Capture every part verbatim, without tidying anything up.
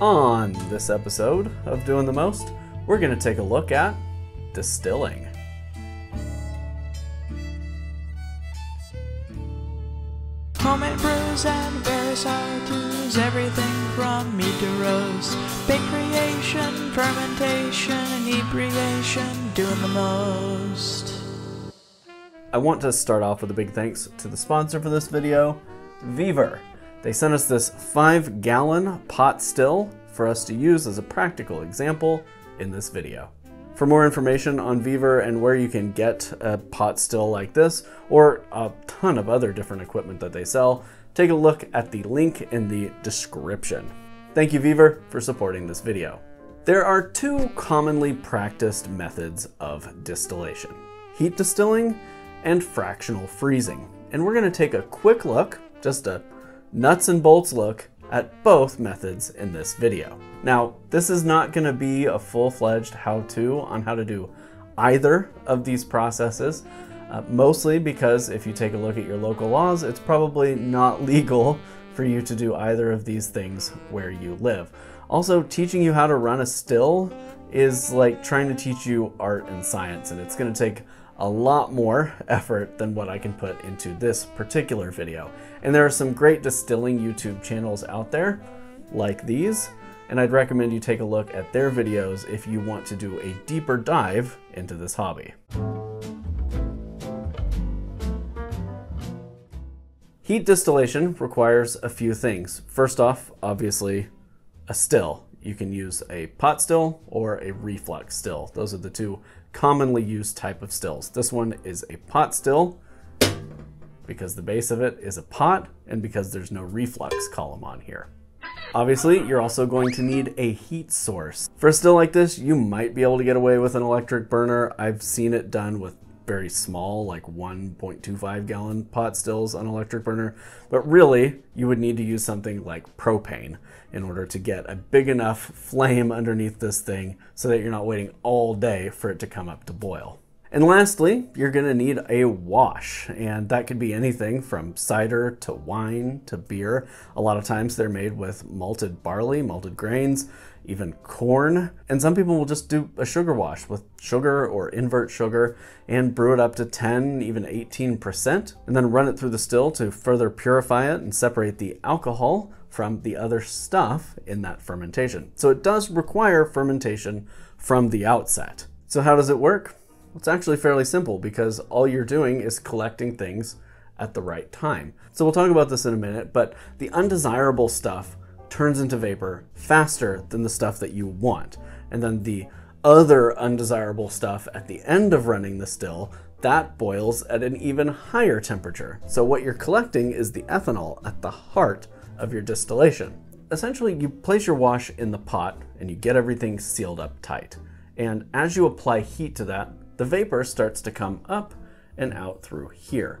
On this episode of Doing the Most, we're going to take a look at distilling. Home brews and various artists, everything from meat to roast, big creation, fermentation, inebriation, doing the most. I want to start off with a big thanks to the sponsor for this video, Vevor. They sent us this five gallon pot still for us to use as a practical example in this video. For more information on Vevor and where you can get a pot still like this, or a ton of other different equipment that they sell, take a look at the link in the description. Thank you, Vevor, for supporting this video. There are two commonly practiced methods of distillation: heat distilling and fractional freezing. And we're gonna take a quick look, just a nuts and bolts look at both methods in this video. Now, this is not going to be a full-fledged how-to on how to do either of these processes, uh, mostly because if you take a look at your local laws, it's probably not legal for you to do either of these things where you live. Also, teaching you how to run a still is like trying to teach you art and science, and it's going to take a lot more effort than what I can put into this particular video. And there are some great distilling YouTube channels out there like these, and I'd recommend you take a look at their videos if you want to do a deeper dive into this hobby. Heat distillation requires a few things. First off, obviously, a still. You can use a pot still or a reflux still. Those are the two commonly used type of stills. This one is a pot still because the base of it is a pot and because there's no reflux column on here. Obviously, you're also going to need a heat source. For a still like this, you might be able to get away with an electric burner. I've seen it done with very small, like one point two five gallon pot stills on electric burner, but really you would need to use something like propane in order to get a big enough flame underneath this thing so that you're not waiting all day for it to come up to boil. And lastly, you're gonna need a wash, and that could be anything from cider to wine to beer. A lot of times they're made with malted barley, malted grains, even corn. And some people will just do a sugar wash with sugar or invert sugar and brew it up to ten, even eighteen percent, and then run it through the still to further purify it and separate the alcohol from the other stuff in that fermentation. So it does require fermentation from the outset. So how does it work? It's actually fairly simple because all you're doing is collecting things at the right time. So we'll talk about this in a minute, but the undesirable stuff turns into vapor faster than the stuff that you want. And then the other undesirable stuff at the end of running the still, that boils at an even higher temperature. So what you're collecting is the ethanol at the heart of your distillation. Essentially, you place your wash in the pot and you get everything sealed up tight. And as you apply heat to that, the vapor starts to come up and out through here.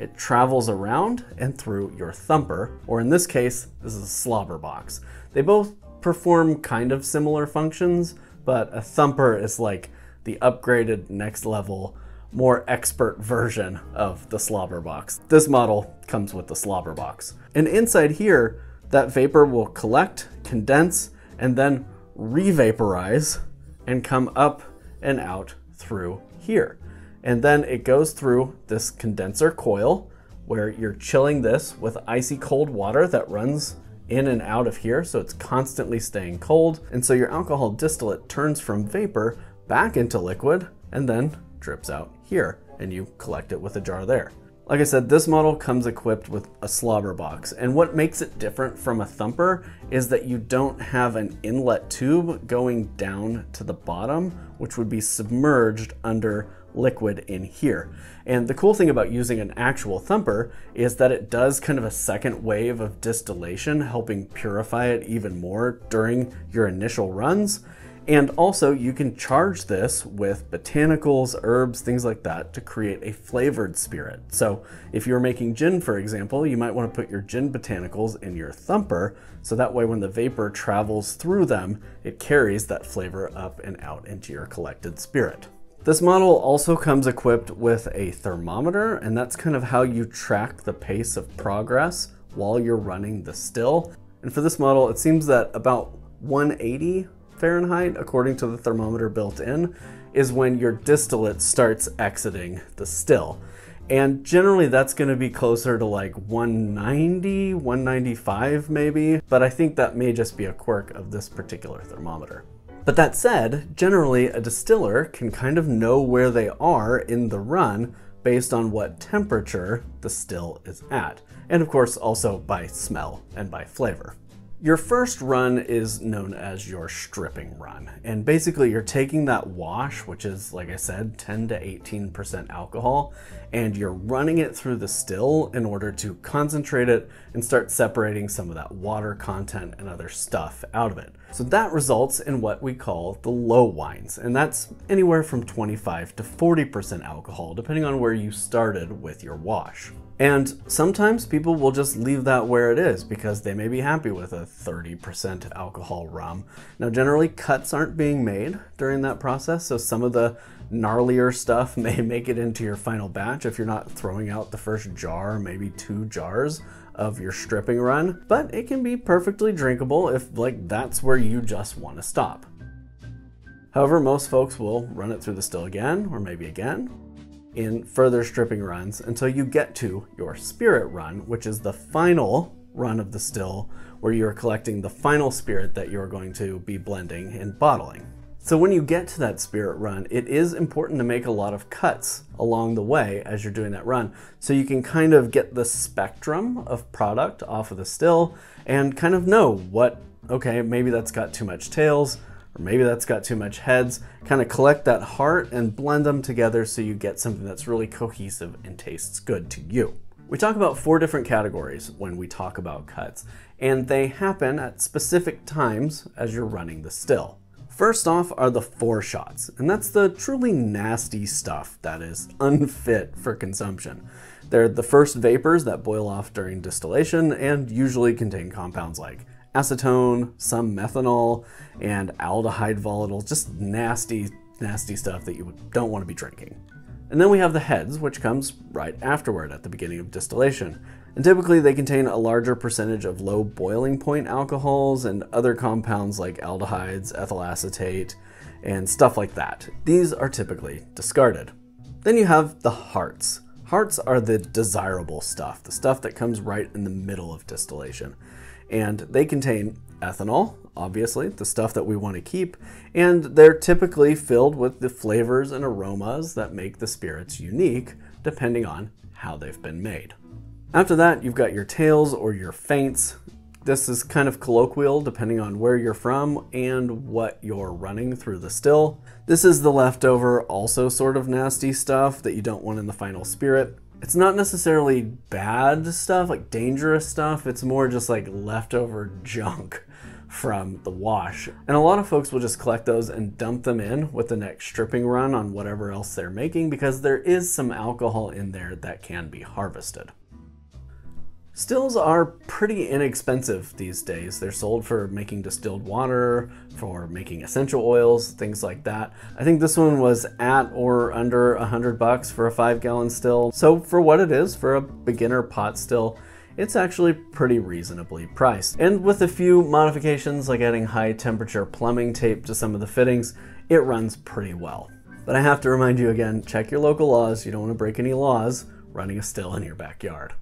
It travels around and through your thumper, or in this case, this is a slobber box. They both perform kind of similar functions, but a thumper is like the upgraded next level, more expert version of the slobber box. This model comes with the slobber box. And inside here, that vapor will collect, condense, and then re-vaporize and come up and out through here. And then it goes through this condenser coil where you're chilling this with icy cold water that runs in and out of here. So it's constantly staying cold. And so your alcohol distillate turns from vapor back into liquid and then drips out here, and you collect it with a jar there. Like I said, this model comes equipped with a slobber box. And what makes it different from a thumper is that you don't have an inlet tube going down to the bottom, which would be submerged under liquid in here. And the cool thing about using an actual thumper is that it does kind of a second wave of distillation, helping purify it even more during your initial runs. And also you can charge this with botanicals, herbs, things like that to create a flavored spirit. So if you're making gin, for example, you might want to put your gin botanicals in your thumper. So that way when the vapor travels through them, it carries that flavor up and out into your collected spirit. This model also comes equipped with a thermometer, and that's kind of how you track the pace of progress while you're running the still. And for this model, it seems that about one eighty Fahrenheit, according to the thermometer built in, is when your distillate starts exiting the still. And generally that's going to be closer to like one ninety, one ninety-five maybe, but I think that may just be a quirk of this particular thermometer. But that said, generally a distiller can kind of know where they are in the run based on what temperature the still is at. And of course also by smell and by flavor. Your first run is known as your stripping run, and basically you're taking that wash, which is, like I said, ten to eighteen percent alcohol, and you're running it through the still in order to concentrate it and start separating some of that water content and other stuff out of it. So that results in what we call the low wines, and that's anywhere from twenty-five to forty percent alcohol, depending on where you started with your wash. And sometimes people will just leave that where it is because they may be happy with a thirty percent alcohol rum. Now generally cuts aren't being made during that process, so some of the gnarlier stuff may make it into your final batch if you're not throwing out the first jar, maybe two jars of your stripping run, but it can be perfectly drinkable if like that's where you just want to stop. However, most folks will run it through the still again, or maybe again, in further stripping runs until you get to your spirit run, which is the final run of the still where you're collecting the final spirit that you're going to be blending and bottling. So when you get to that spirit run, it is important to make a lot of cuts along the way as you're doing that run, so you can kind of get the spectrum of product off of the still and kind of know what, okay, maybe that's got too much tails, or maybe that's got too much heads. Kind of collect that heart and blend them together so you get something that's really cohesive and tastes good to you. We talk about four different categories when we talk about cuts, and they happen at specific times as you're running the still. First off are the four shots, and that's the truly nasty stuff that is unfit for consumption. They're the first vapors that boil off during distillation and usually contain compounds like acetone, some methanol, and aldehyde volatiles, just nasty, nasty stuff that you don't want to be drinking. And then we have the heads, which comes right afterward at the beginning of distillation. And typically they contain a larger percentage of low boiling point alcohols and other compounds like aldehydes, ethyl acetate, and stuff like that. These are typically discarded. Then you have the hearts. Hearts are the desirable stuff, the stuff that comes right in the middle of distillation. And they contain ethanol, obviously, the stuff that we want to keep, and they're typically filled with the flavors and aromas that make the spirits unique, depending on how they've been made. After that, you've got your tails or your feints. This is kind of colloquial depending on where you're from and what you're running through the still. This is the leftover, also sort of nasty stuff that you don't want in the final spirit. It's not necessarily bad stuff, like dangerous stuff. It's more just like leftover junk from the wash. And a lot of folks will just collect those and dump them in with the next stripping run on whatever else they're making, because there is some alcohol in there that can be harvested. Stills are pretty inexpensive these days. They're sold for making distilled water, for making essential oils, things like that. I think this one was at or under a hundred bucks for a five gallon still. So for what it is, for a beginner pot still, it's actually pretty reasonably priced. And with a few modifications like adding high temperature plumbing tape to some of the fittings, it runs pretty well. But I have to remind you again, check your local laws. You don't want to break any laws running a still in your backyard.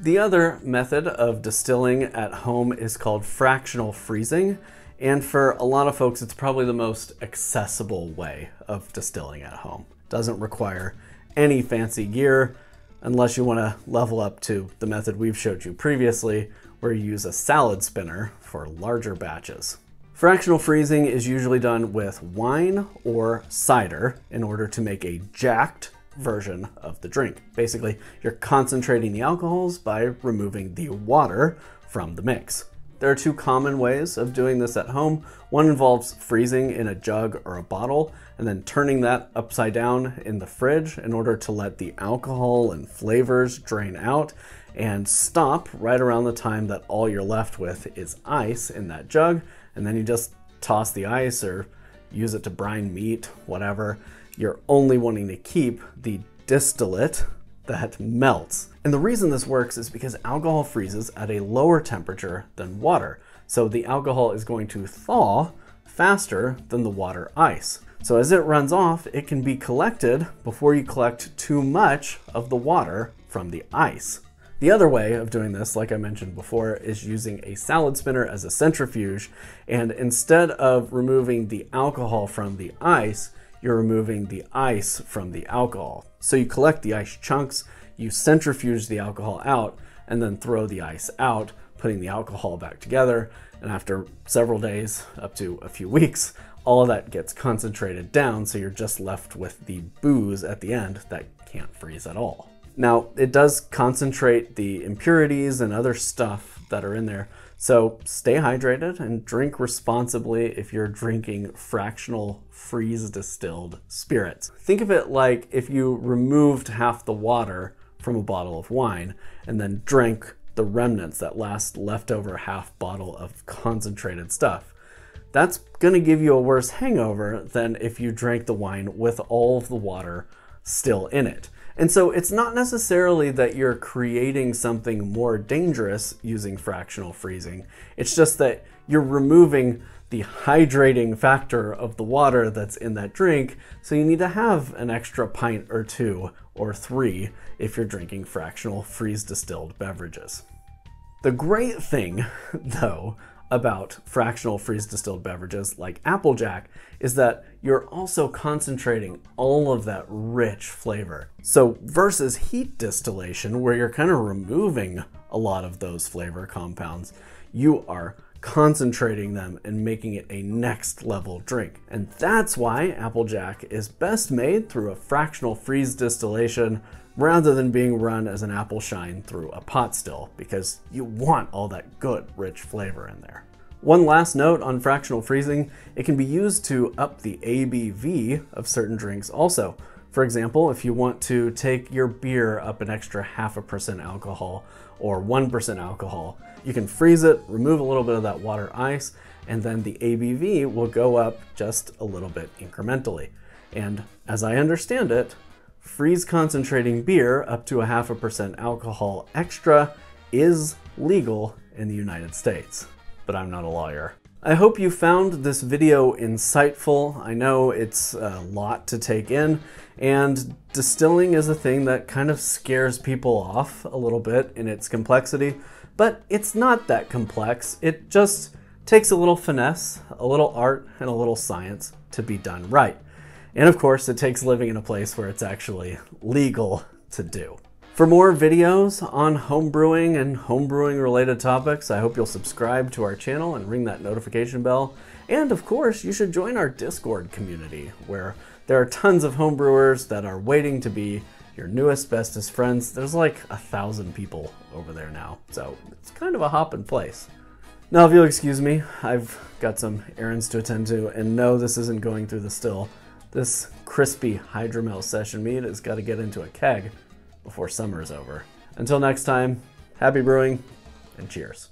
The other method of distilling at home is called fractional freezing, and for a lot of folks it's probably the most accessible way of distilling at home. Doesn't require any fancy gear unless you want to level up to the method we've showed you previously, where you use a salad spinner for larger batches. Fractional freezing is usually done with wine or cider in order to make a jacked version of the drink. Basically, you're concentrating the alcohols by removing the water from the mix. There are two common ways of doing this at home. One involves freezing in a jug or a bottle and then turning that upside down in the fridge in order to let the alcohol and flavors drain out and stop right around the time that all you're left with is ice in that jug, and then you just toss the ice or use it to brine meat, whatever. You're only wanting to keep the distillate that melts. And the reason this works is because alcohol freezes at a lower temperature than water. So the alcohol is going to thaw faster than the water ice. So as it runs off, it can be collected before you collect too much of the water from the ice. The other way of doing this, like I mentioned before, is using a salad spinner as a centrifuge, and instead of removing the alcohol from the ice, you're removing the ice from the alcohol. So you collect the ice chunks, you centrifuge the alcohol out, and then throw the ice out, putting the alcohol back together, and after several days, up to a few weeks, all of that gets concentrated down, so you're just left with the booze at the end that can't freeze at all. Now, it does concentrate the impurities and other stuff that are in there, so stay hydrated and drink responsibly if you're drinking fractional freeze distilled spirits. Think of it like if you removed half the water from a bottle of wine and then drank the remnants, that last leftover half bottle of concentrated stuff. That's gonna give you a worse hangover than if you drank the wine with all of the water still in it. And so it's not necessarily that you're creating something more dangerous using fractional freezing. It's just that you're removing the hydrating factor of the water that's in that drink, so you need to have an extra pint or two or three if you're drinking fractional freeze distilled beverages. The great thing, though, about fractional freeze distilled beverages like Applejack is that you're also concentrating all of that rich flavor. So versus heat distillation, where you're kind of removing a lot of those flavor compounds, you are concentrating them and making it a next level drink. And that's why Applejack is best made through a fractional freeze distillation rather than being run as an apple shine through a pot still, because you want all that good, rich flavor in there. One last note on fractional freezing, it can be used to up the A B V of certain drinks also. For example, if you want to take your beer up an extra half a percent alcohol or one percent alcohol, you can freeze it, remove a little bit of that water ice, and then the A B V will go up just a little bit incrementally. And as I understand it, freeze concentrating beer up to a half a percent alcohol extra is legal in the United States, but I'm not a lawyer. I hope you found this video insightful. I know it's a lot to take in, and distilling is a thing that kind of scares people off a little bit in its complexity, but it's not that complex. It just takes a little finesse, a little art, and a little science to be done right. And of course, it takes living in a place where it's actually legal to do. For more videos on homebrewing and homebrewing related topics, I hope you'll subscribe to our channel and ring that notification bell. And of course, you should join our Discord community, where there are tons of homebrewers that are waiting to be your newest, bestest friends. There's like a thousand people over there now, so it's kind of a hop in place. Now, if you'll excuse me, I've got some errands to attend to, and no, this isn't going through the still. This crispy hydromel session mead has got to get into a keg before summer is over. Until next time, happy brewing and cheers.